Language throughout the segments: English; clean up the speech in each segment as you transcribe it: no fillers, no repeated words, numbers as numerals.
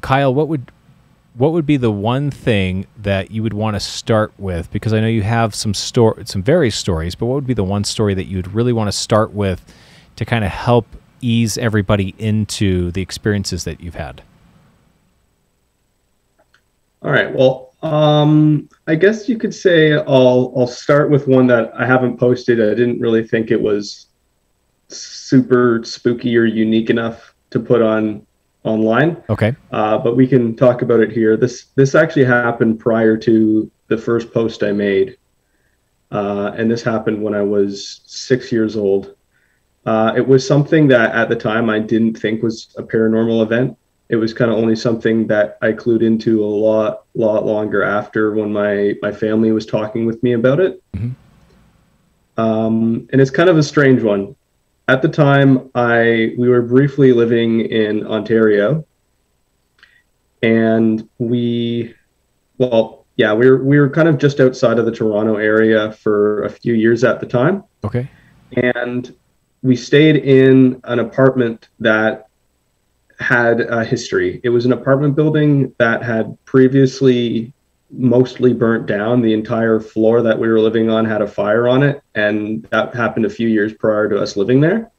Kyle, what would be the one thing that you would want to start with? Because I know you have some various stories, but what would be the one story that you'd really want to start with to kind of help ease everybody into the experiences that you've had? All right. Well, I guess you could say I'll start with one that I haven't posted. I didn't really think it was super spooky or unique enough to put on online. Okay. But we can talk about it here. This actually happened prior to the first post I made. And this happened when I was 6 years old. It was something that at the time I didn't think was a paranormal event. It was kind of only something that I clued into a lot longer after, when my family was talking with me about it. Mm-hmm. And it's kind of a strange one. At the time, we were briefly living in Ontario, and we were kind of just outside of the Toronto area for a few years at the time. Okay. And we stayed in an apartment that had a history. It was an apartment building that had previously mostly burnt down. The entire floor that we were living on had a fire on it, and that happened a few years prior to us living there.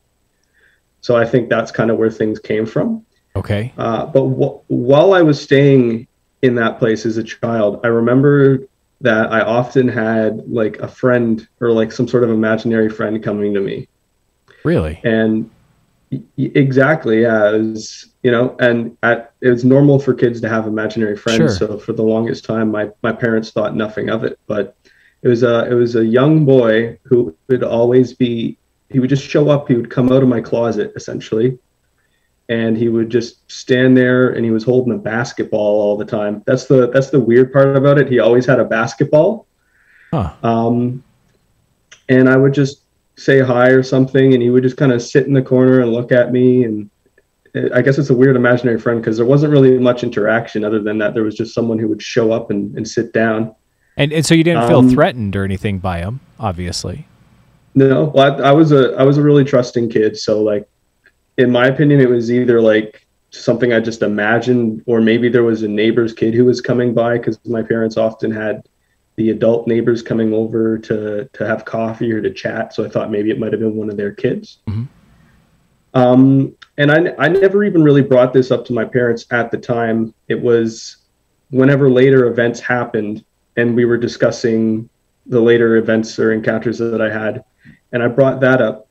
So I think that's kind of where things came from. Okay. But while I was staying in that place as a child, I remember that I often had like a friend or like some sort of imaginary friend coming to me. Really? And exactly. Yeah. It was, it was normal for kids to have imaginary friends. Sure. So for the longest time, my parents thought nothing of it, but it was a young boy who would always be, he would just show up. He would come out of my closet essentially. And he would just stand there, and he was holding a basketball all the time. That's the weird part about it. He always had a basketball. Huh. And I would just say hi or something, and he would just kind of sit in the corner and look at me. And I guess it's a weird imaginary friend, because there wasn't really much interaction other than that there was just someone who would show up and sit down. And so you didn't feel threatened or anything by him, obviously. No, well, I was a really trusting kid. So like, in my opinion, it was either like something I just imagined, or maybe there was a neighbor's kid who was coming by, because my parents often had the adult neighbors coming over to have coffee or to chat. So I thought maybe it might've been one of their kids. Mm-hmm. And I never even really brought this up to my parents at the time. It was whenever later events happened, and we were discussing the later events or encounters that I had. And I brought that up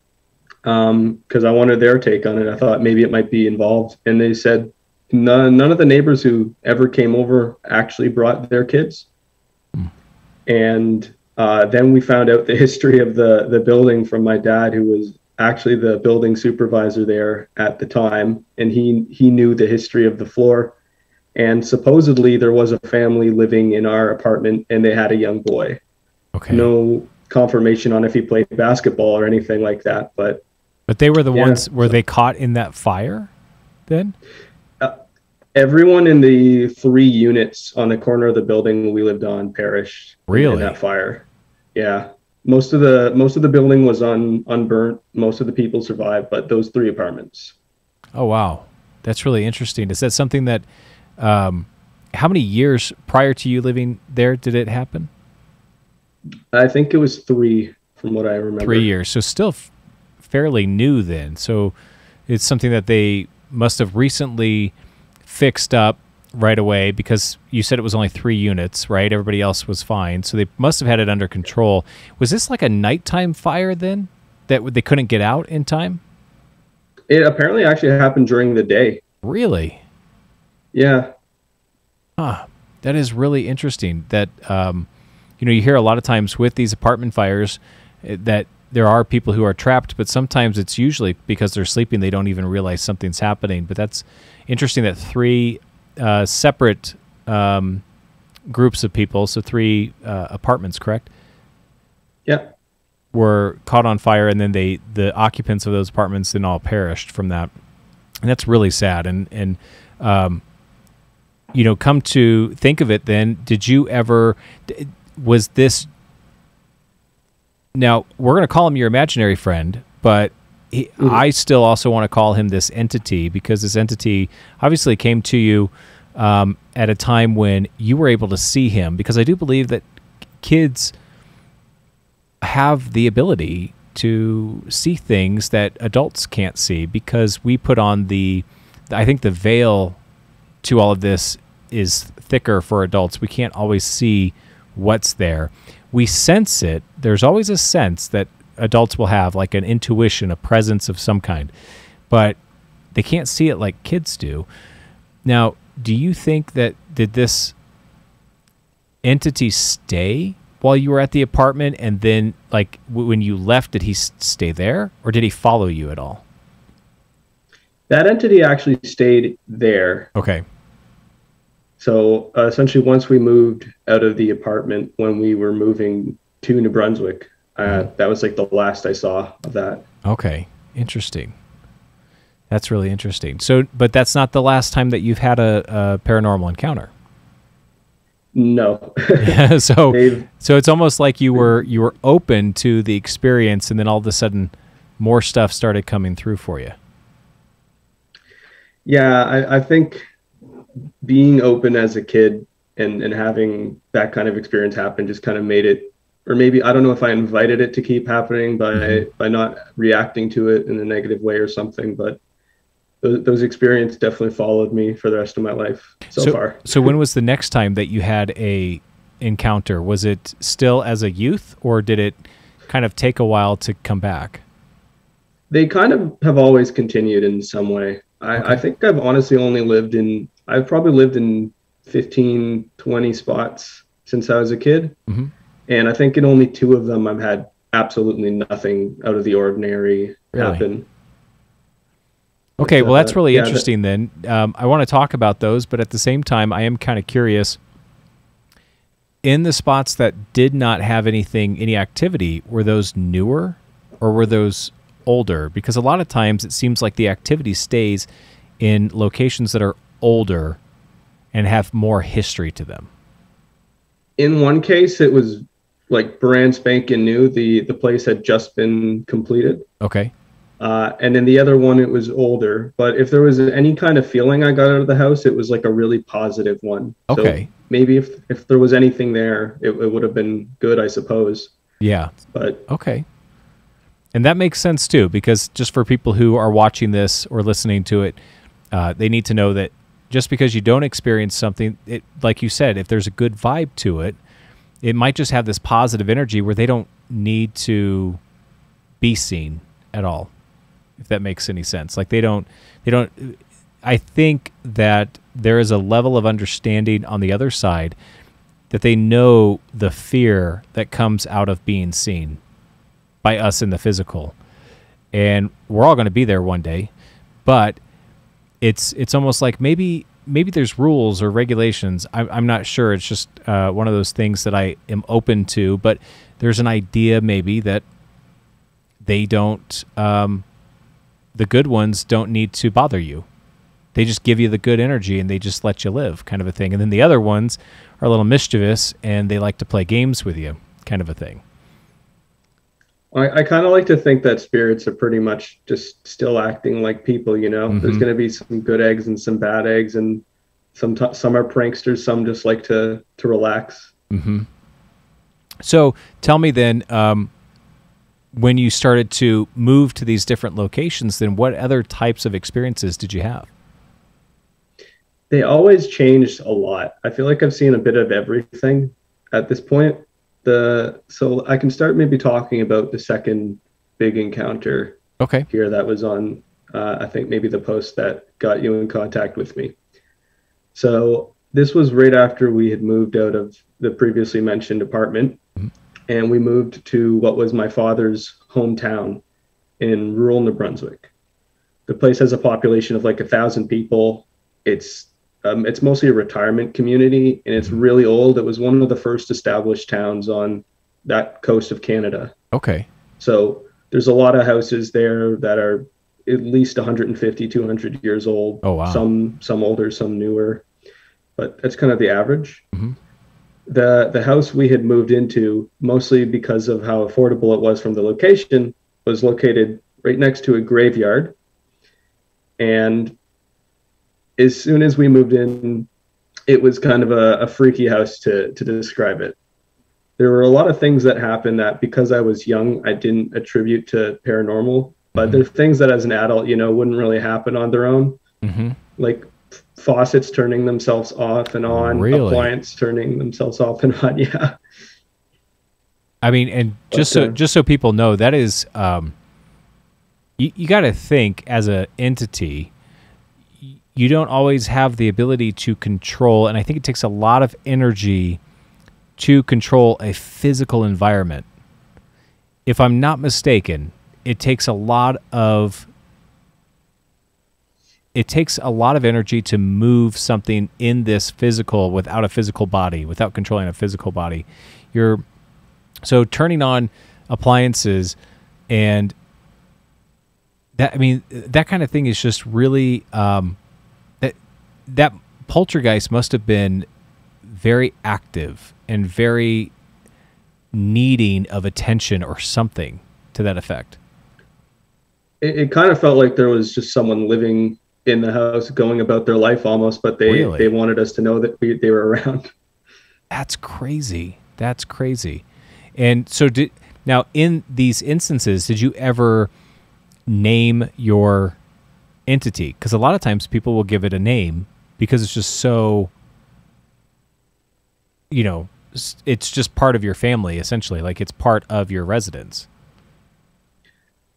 because I wanted their take on it. I thought maybe it might be involved. And they said, none of the neighbors who ever came over actually brought their kids. And then we found out the history of the building from my dad, who was actually the building supervisor there at the time. And he knew the history of the floor. And supposedly there was a family living in our apartment, and they had a young boy. Okay. No confirmation on if he played basketball or anything like that. But they were the ones, were they caught in that fire then? Everyone in the 3 units on the corner of the building we lived on perished. Really? In that fire. Yeah. Most of the building was unburnt. Most of the people survived, but those 3 apartments. Oh, wow. That's really interesting. Is that something that, how many years prior to you living there did it happen? I think it was 3 from what I remember. 3 years. So still fairly new then. So it's something that they must have recently fixed up right away, because you said it was only 3 units, right? Everybody else was fine. So they must have had it under control. Was this like a nighttime fire then that they couldn't get out in time? It apparently actually happened during the day. Really? Yeah. Huh. That is really interesting that, you hear a lot of times with these apartment fires that there are people who are trapped, but sometimes it's usually because they're sleeping, they don't even realize something's happening. But that's interesting that 3 separate groups of people, so 3 apartments, correct? Yeah. Were caught on fire, and then the occupants of those apartments then all perished from that. And that's really sad. And come to think of it then, was this... Now, we're going to call him your imaginary friend, but I still also want to call him this entity, because this entity obviously came to you at a time when you were able to see him, because I do believe that kids have the ability to see things that adults can't see, because we put on the, I think the veil to all of this is thicker for adults. We can't always see what's there. We sense it. There's always a sense that adults will have, like an intuition, a presence of some kind, but they can't see it like kids do. Now, do you think that, did this entity stay while you were at the apartment, and then like when you left, did he stay there, or did he follow you at all? That entity actually stayed there. Okay. So essentially once we moved out of the apartment, when we were moving to New Brunswick, that was like the last I saw of that. Okay. Interesting. That's really interesting. So, but that's not the last time that you've had a paranormal encounter. No. So it's almost like you were open to the experience, and then all of a sudden more stuff started coming through for you. Yeah, I think being open as a kid and having that kind of experience happen just kind of made it, or maybe I don't know if I invited it to keep happening by not reacting to it in a negative way or something, but those experiences definitely followed me for the rest of my life so far. So when was the next time that you had an encounter? Was it still as a youth, or did it kind of take a while to come back? They kind of have always continued in some way. I think I've honestly only lived in, I've probably lived in 15, 20 spots since I was a kid. Mm-hmm. And I think in only 2 of them, I've had absolutely nothing out of the ordinary happen. Okay, well, that's really interesting then. I want to talk about those, but at the same time, I am kind of curious. In the spots that did not have anything, any activity, were those newer or were those older? Because a lot of times it seems like the activity stays in locations that are older and have more history to them. In one case, it was like brand spanking new. The place had just been completed. Okay. And then the other one, it was older. But if there was any kind of feeling I got out of the house, it was like a really positive one. Okay. So maybe if there was anything there, it would have been good, I suppose. Yeah. But okay. And that makes sense too, because just for people who are watching this or listening to it, they need to know that just because you don't experience something, it, like you said, if there's a good vibe to it, it might just have this positive energy where they don't need to be seen at all. If that makes any sense. Like they don't, I think that there is a level of understanding on the other side that they know the fear that comes out of being seen by us in the physical. And we're all going to be there one day, but it's almost like maybe there's rules or regulations. I'm not sure. It's just one of those things that I am open to, but there's an idea maybe that they don't, the good ones don't need to bother you. They just give you the good energy and they just let you live, kind of a thing. And then the other ones are a little mischievous and they like to play games with you, kind of a thing. I kind of like to think that spirits are pretty much just still acting like people, you know? Mm-hmm. There's going to be some good eggs and some bad eggs, and some are pranksters, some just like to relax. Mm-hmm. So tell me then, when you started to move to these different locations, then what other types of experiences did you have? They always changed a lot. I feel like I've seen a bit of everything at this point. So I can start maybe talking about the second big encounter. Okay. Here that was on, I think maybe the post that got you in contact with me. So this was right after we had moved out of the previously mentioned apartment. Mm-hmm. And we moved to what was my father's hometown in rural New Brunswick. The place has a population of like 1,000 people. It's mostly a retirement community, and it's really old. It was one of the first established towns on that coast of Canada. Okay. So there's a lot of houses there that are at least 150, 200 years old. Oh, wow. Some older, some newer, but that's kind of the average. Mm-hmm. The house we had moved into, mostly because of how affordable it was from the location, was located right next to a graveyard. And as soon as we moved in, it was kind of a freaky house to describe it. There were a lot of things that happened that, because I was young, I didn't attribute to paranormal, but there are things that as an adult, you know, wouldn't really happen on their own. Mm-hmm. Like faucets turning themselves off and on, really? Appliances turning themselves off and on. Yeah. I mean, and just so people know, that is, you got to think as an entity, you don't always have the ability to control. And I think it takes a lot of energy to control a physical environment. If I'm not mistaken, it takes a lot of energy to move something in this physical without a physical body, without controlling a physical body. So turning on appliances and that, I mean, that kind of thing is just really, that poltergeist must have been very active and very needing of attention or something to that effect. It kind of felt like there was just someone living in the house going about their life almost, but they wanted us to know that they were around. That's crazy. That's crazy. And so now in these instances, did you ever name your entity? Because a lot of times people will give it a name because it's just so, you know, it's just part of your family, essentially. Like it's part of your residence.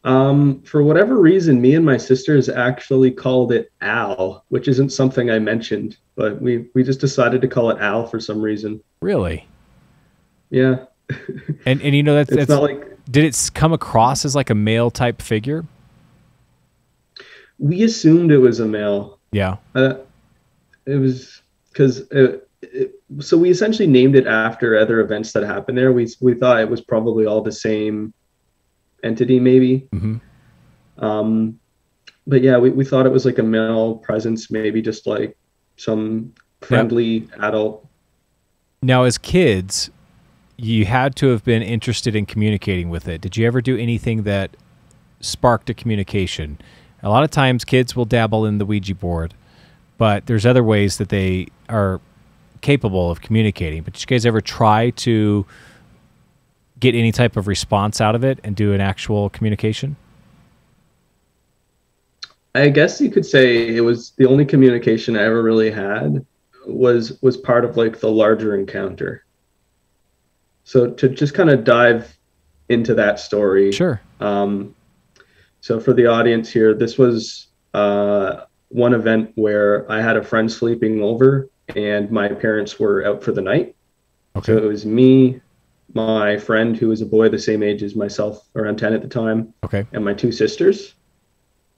For whatever reason, me and my sisters actually called it Al, which isn't something I mentioned, but we just decided to call it Al for some reason. Really? Yeah. And you know, that's not like, did it come across as like a male type figure? We assumed it was a male. Yeah. It was because, so we essentially named it after other events that happened there. We thought it was probably all the same entity, maybe. Mm-hmm. But yeah, we thought it was like a male presence, maybe just like some friendly adult. Now, as kids, you had to have been interested in communicating with it. Did you ever do anything that sparked a communication? A lot of times kids will dabble in the Ouija board, but there's other ways that they are capable of communicating. But did you guys ever try to get any type of response out of it and do an actual communication? I guess you could say it was the only communication I ever really had was part of like the larger encounter. So to just kind of dive into that story. Sure. So for the audience here, this was one event where I had a friend sleeping over and my parents were out for the night. Okay. So it was me, my friend who was a boy the same age as myself, around 10 at the time, okay, and my two sisters.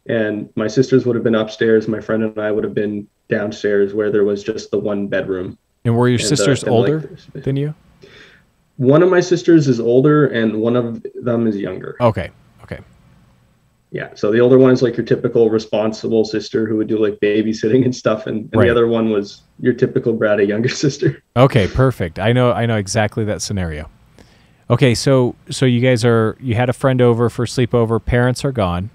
And my sisters would have been upstairs. My friend and I would have been downstairs where there was just the one bedroom. And were your sisters older than you? One of my sisters is older and one of them is younger. Okay. Okay. Yeah. So the older one is like your typical responsible sister who would do like babysitting and stuff. And the other one was your typical brat, a younger sister. Okay. Perfect. I know exactly that scenario. Okay, so you guys you had a friend over for sleepover, parents are gone.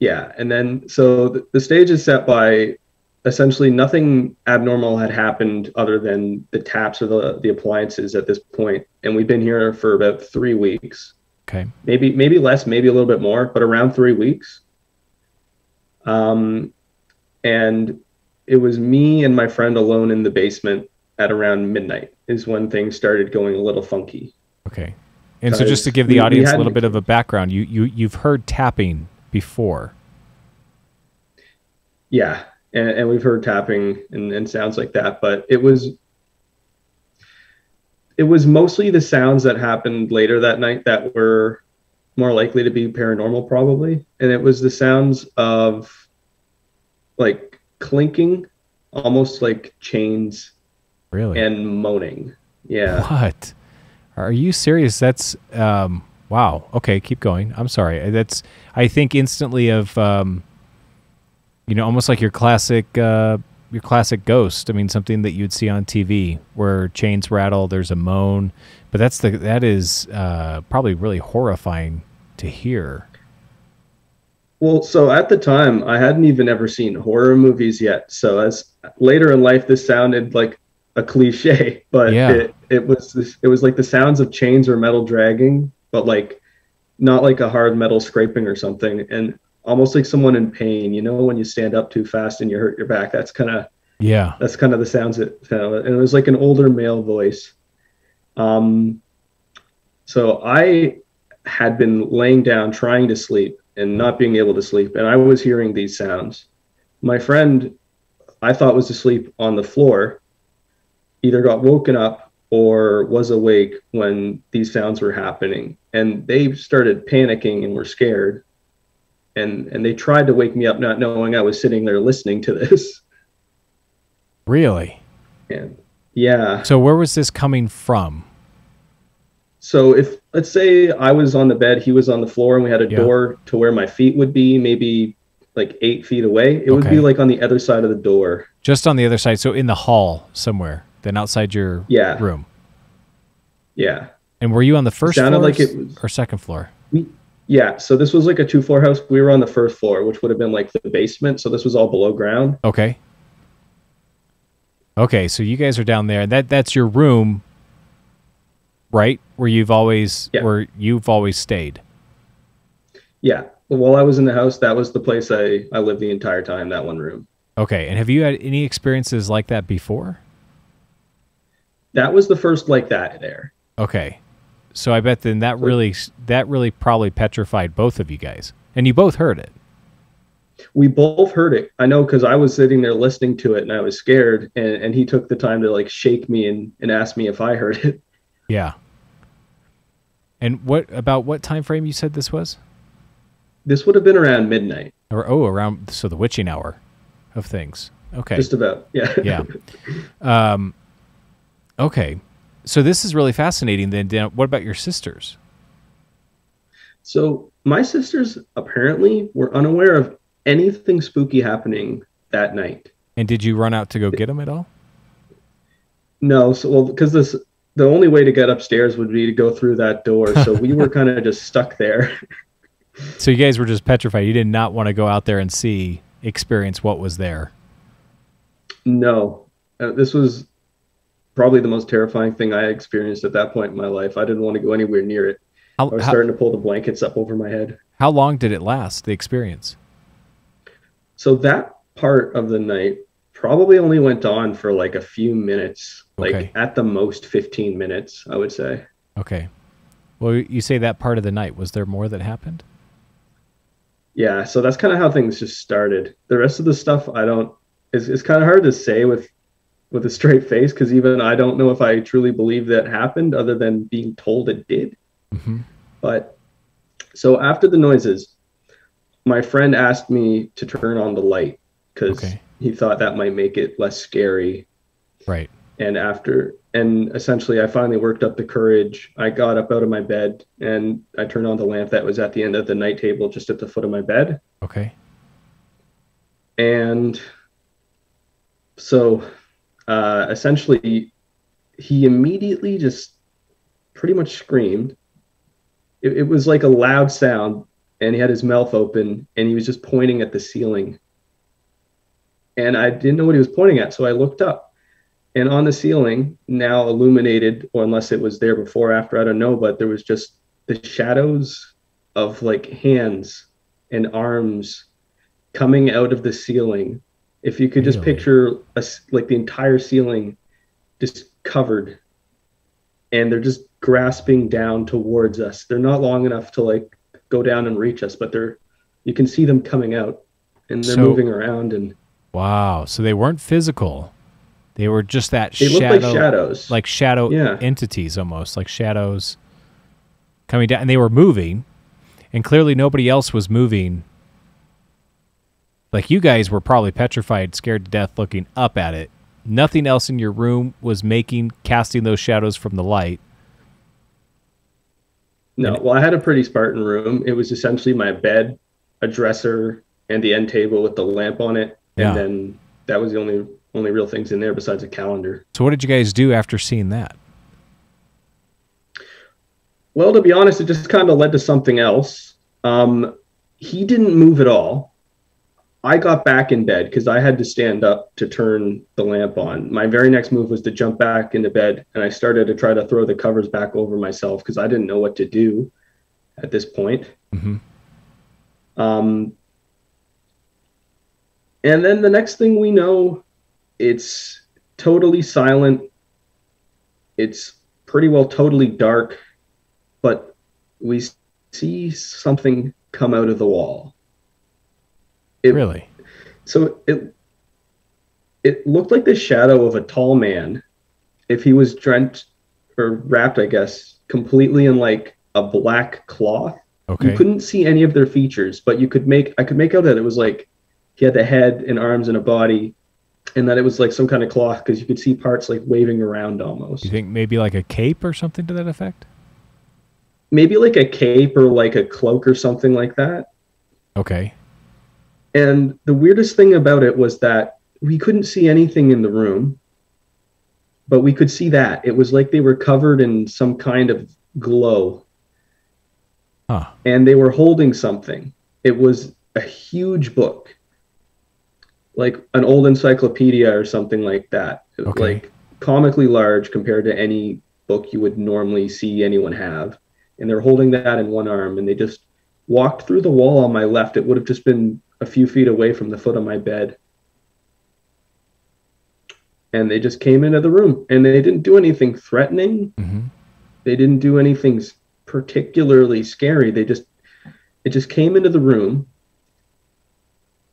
Yeah, and then so the stage is set by essentially nothing abnormal had happened other than the taps or the appliances at this point, and we've been here for about 3 weeks. Okay. Maybe less, maybe a little bit more, but around 3 weeks. And it was me and my friend alone in the basement at around midnight is when things started going a little funky. Okay. And so just to give the audience a little bit of a background, you've heard tapping before. Yeah. And we've heard tapping and sounds like that, but it was mostly the sounds that happened later that night that were more likely to be paranormal probably. And it was the sounds of like clinking, almost like chains. Really? And moaning. Yeah. What? Are you serious? That's, wow. Okay. Keep going. I'm sorry. That's, I think instantly of, you know, almost like your classic ghost. I mean, something that you'd see on TV where chains rattle, there's a moan, but that is, probably really horrifying to hear? Well, so at the time, I hadn't even ever seen horror movies yet. So as later in life, this sounded like a cliche, but yeah. it was like the sounds of chains or metal dragging, but like not like a hard metal scraping or something, and almost like someone in pain. You know, when you stand up too fast and you hurt your back, that's kind of the sounds that sounded. And it was like an older male voice. So I had been laying down trying to sleep and not being able to sleep, and I was hearing these sounds. My friend, I thought was asleep on the floor, either got woken up or was awake when these sounds were happening. And they started panicking and were scared. And they tried to wake me up, not knowing I was sitting there listening to this. Really? And yeah. So where was this coming from? So if, let's say I was on the bed, he was on the floor, and we had a door to where my feet would be, maybe like 8 feet away. It would be like on the other side of the door. Just on the other side. So in the hall somewhere, then outside your room. Yeah. And were you on the first floor or second floor? Yeah. So this was like a 2-floor house. We were on the first floor, which would have been like the basement. So this was all below ground. Okay. Okay. So you guys are down there. That's your room, right? Where you've always stayed. Yeah. While I was in the house, that was the place I lived the entire time, that one room. Okay. And have you had any experiences like that before? That was the first like that there. Okay. So I bet then that really probably petrified both of you guys. And you both heard it. We both heard it. I know, because I was sitting there listening to it and I was scared, and he took the time to like shake me and ask me if I heard it. Yeah. And about what time frame you said this was? This would have been around midnight. Around so the witching hour of things. Okay. Just about. Yeah. Yeah. Okay. So this is really fascinating then. What about your sisters? So my sisters apparently were unaware of anything spooky happening that night. And did you run out to go get them at all? No. So, well, because the only way to get upstairs would be to go through that door. So we were kind of just stuck there. So you guys were just petrified. You did not want to go out there and experience what was there. No, this was probably the most terrifying thing I experienced at that point in my life. I didn't want to go anywhere near it. I was starting to pull the blankets up over my head. How long did it last, the experience? So that part of the night probably only went on for like a few minutes, like at the most 15 minutes, I would say. Okay. Well, you say that part of the night. Was there more that happened? Yeah. So that's kind of how things just started. The rest of the stuff, it's kind of hard to say with a straight face, because even I don't know if I truly believe that happened other than being told it did. Mm-hmm. But so after the noises, my friend asked me to turn on the light because he thought that might make it less scary. Right. And essentially I finally worked up the courage. I got up out of my bed and I turned on the lamp that was at the end of the night table, just at the foot of my bed. Okay. And so essentially he immediately just pretty much screamed. It was like a loud sound, and he had his mouth open and he was just pointing at the ceiling. And I didn't know what he was pointing at, so I looked up. And on the ceiling, now illuminated, or unless it was there before or after, I don't know, but there was just the shadows of like hands and arms coming out of the ceiling. If you could just picture like the entire ceiling just covered, and they're just grasping down towards us. They're not long enough to like go down and reach us, but you can see them coming out, and they're moving around. And wow. So they weren't physical. They were just shadow entities, almost like shadows coming down, and they were moving, and clearly nobody else was moving. Like, you guys were probably petrified, scared to death, looking up at it. Nothing else in your room was casting those shadows from the light. No. Well, I had a pretty Spartan room. It was essentially my bed, a dresser, and the end table with the lamp on it. Yeah. And then that was the only real things in there besides a calendar. So what did you guys do after seeing that? Well, to be honest, it just kind of led to something else. He didn't move at all. I got back in bed because I had to stand up to turn the lamp on. My very next move was to jump back into bed, and I started to try to throw the covers back over myself because I didn't know what to do at this point. Mm-hmm. And then the next thing we know, it's totally silent. It's pretty well totally dark, but we see something come out of the wall. Really? So it looked like the shadow of a tall man, if he was drenched or wrapped, I guess, completely in like a black cloth. Okay. You couldn't see any of their features, but you could I could make out that it was like he had a head and arms and a body, and that it was like some kind of cloth because you could see parts like waving around almost. You think maybe like a cape or something to that effect? Maybe like a cape or like a cloak or something like that. Okay. And the weirdest thing about it was that we couldn't see anything in the room, but we could see that. It was like they were covered in some kind of glow. Huh. And they were holding something. It was a huge book, like an old encyclopedia or something like that. Okay. Like comically large compared to any book you would normally see anyone have. And they're holding that in one arm, and they just walked through the wall on my left. It would have just been a few feet away from the foot of my bed. And they just came into the room, and they didn't do anything threatening. Mm-hmm. They didn't do anything particularly scary. It just came into the room,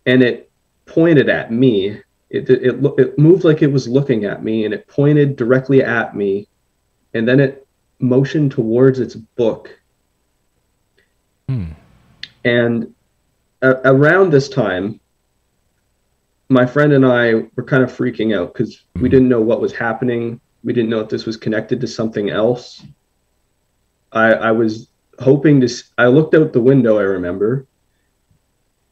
and it pointed at me. It moved like it was looking at me, and it pointed directly at me. And then it motioned towards its book. Mm. And around this time, my friend and I were kind of freaking out because we didn't know what was happening. We didn't know if this was connected to something else. I was hoping to... I looked out the window, I remember,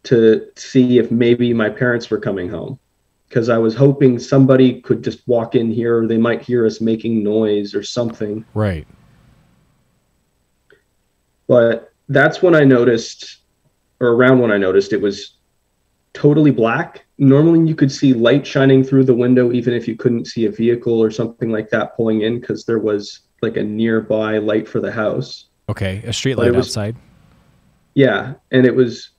to see if maybe my parents were coming home because I was hoping somebody could just walk in here or they might hear us making noise or something. Right. But that's when I noticed... or around when I noticed it was totally black. Normally you could see light shining through the window, even if you couldn't see a vehicle or something like that pulling in, because there was like a nearby light for the house. Okay. A street light outside. Yeah. And it was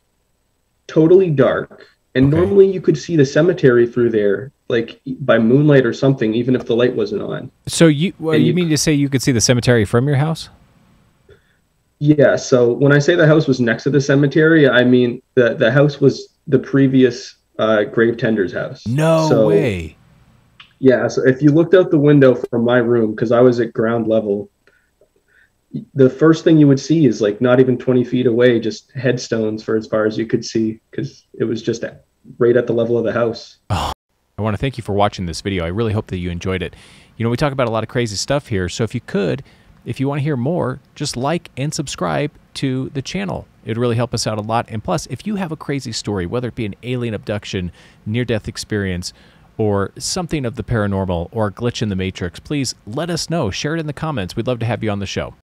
totally dark. And normally you could see the cemetery through there, like by moonlight or something, even if the light wasn't on. So you mean to say you could see the cemetery from your house? Yeah, so when I say the house was next to the cemetery, I mean the house was the previous grave tender's house. No way. Yeah, so if you looked out the window from my room, because I was at ground level, the first thing you would see is like not even 20 feet away, just headstones for as far as you could see, because it was just right at the level of the house. Oh, I want to thank you for watching this video. I really hope that you enjoyed it. You know, we talk about a lot of crazy stuff here, so if you could... if you want to hear more, just like and subscribe to the channel. It would really help us out a lot. And plus, if you have a crazy story, whether it be an alien abduction, near-death experience, or something of the paranormal, or a glitch in the Matrix, please let us know. Share it in the comments. We'd love to have you on the show.